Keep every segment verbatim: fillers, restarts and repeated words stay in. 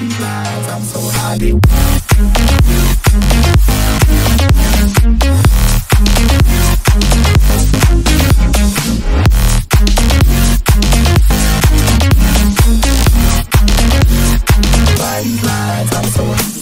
life. I'm so happy. Life, life, I'm so happy.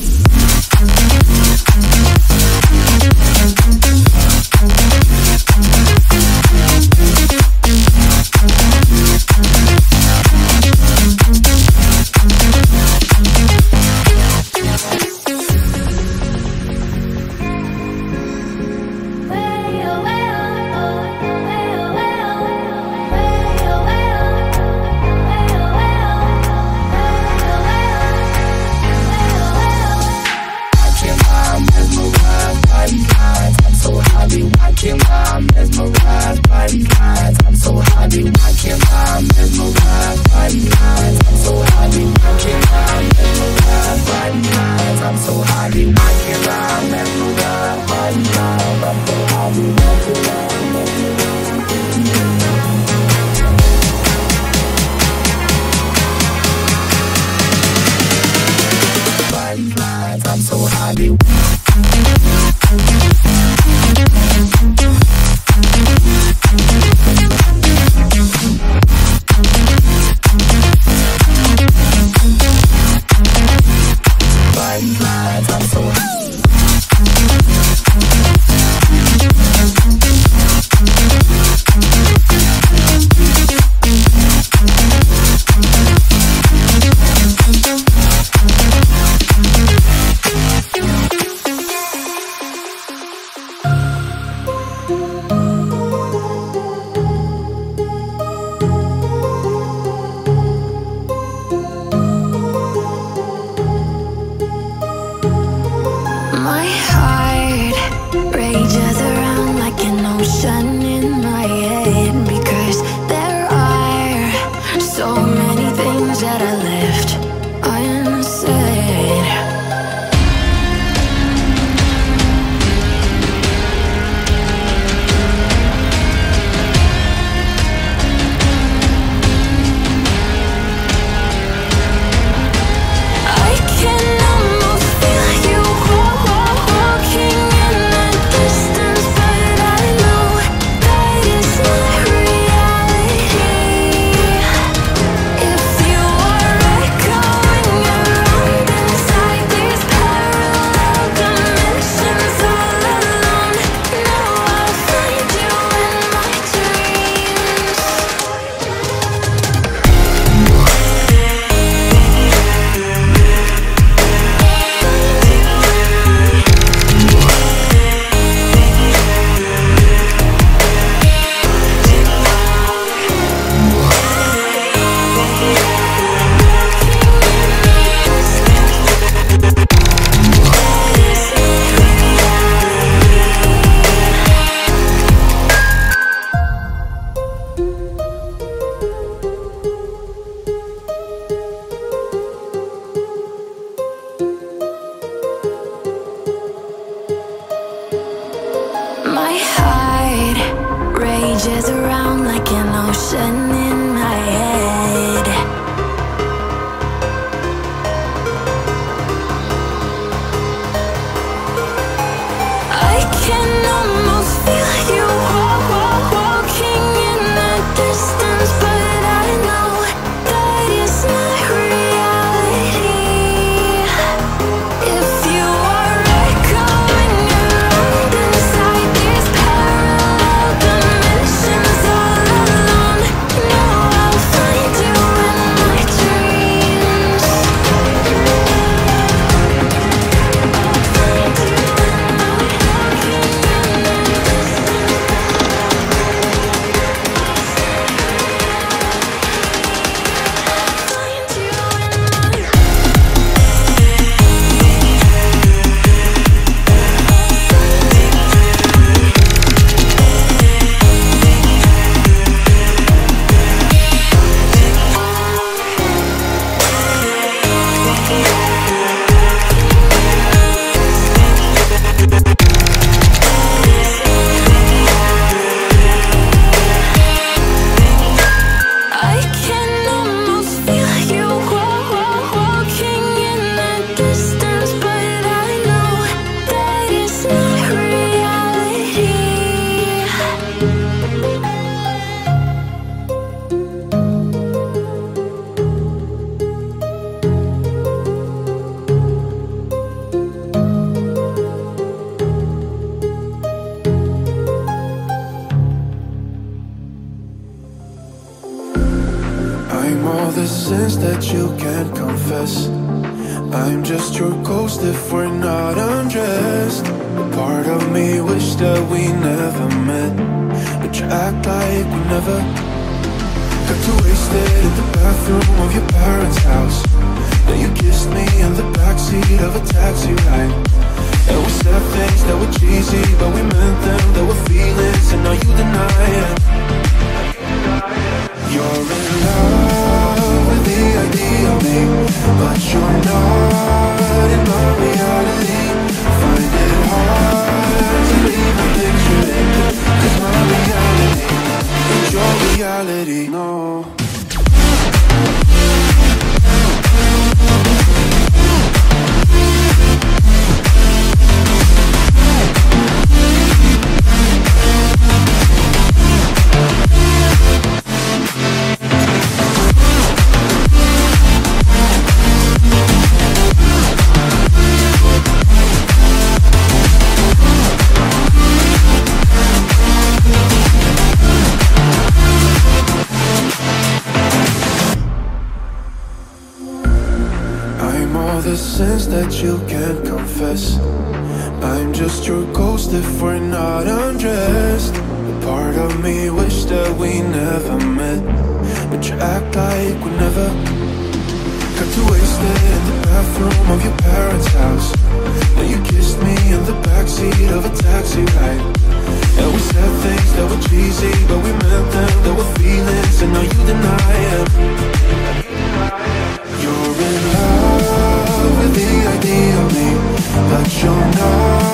that you can't confess. I'm just your ghost if we're not undressed. A part of me wish that we never met, but you act like we never. Got too wasted in the bathroom of your parents' house. Then you kissed me in the backseat of a taxi ride. And we said things that were cheesy, but we meant them, they were feelings, and now you deny it. You're in love with the idea of me, but you're not in my reality. Find it hard to leave a picture in, 'cause my reality is your reality, no. The sins that you can't confess. I'm just your ghost if we're not undressed. A part of me wish that we never met, but you act like we never. Got too wasted in the bathroom of your parents' house. Then you kissed me in the backseat of a taxi ride. And we said things that were cheesy, but we meant them, they were feelings, and now you deny it. You're in love with the idea of me, but you're not.